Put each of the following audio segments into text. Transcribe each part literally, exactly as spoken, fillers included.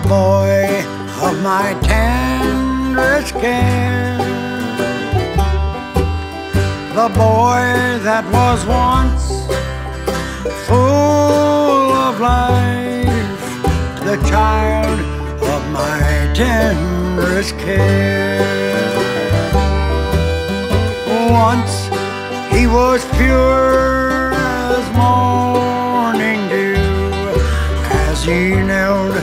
the boy of my tender skin, the boy that was once full of life, the child of my tender skin. Once he was pure as morning dew, as he knelt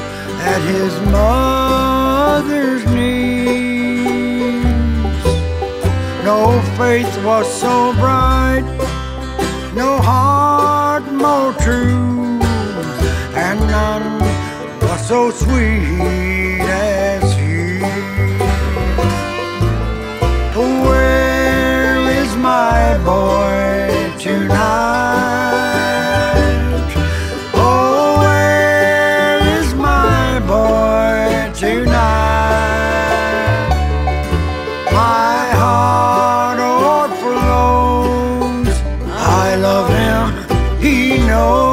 at his mother's knees. No faith was so bright, no heart more true, and none was so sweet as he. Where is my boy tonight? Oh, where is my boy tonight? My heart overflows, I love him, he knows.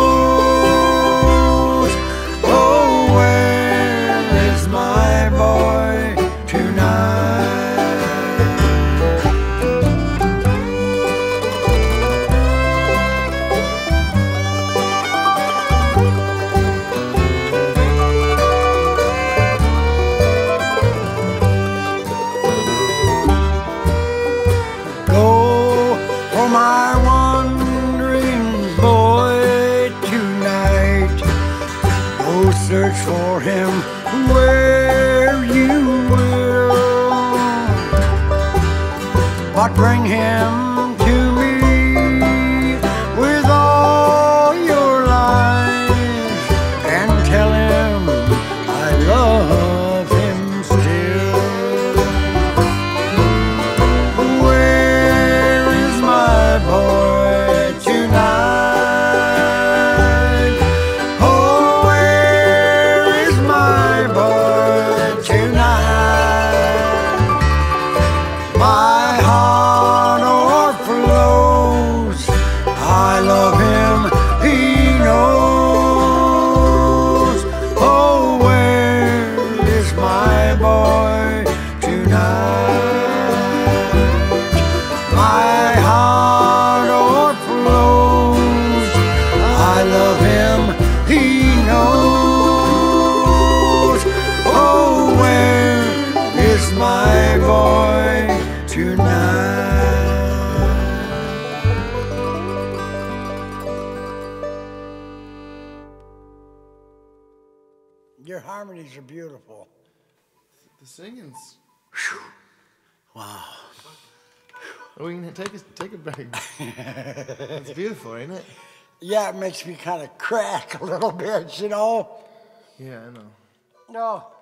Oh, where is my boy tonight? My wandering boy tonight, go search for him where you will, but bring him to me with all your life, and tell him I love him still. My boy tonight. Your harmonies are beautiful. The singing's. Whew. Wow. We can take a, take it back. It's beautiful, ain't it? Yeah, it makes me kind of crack a little bit, you know? Yeah, I know. No.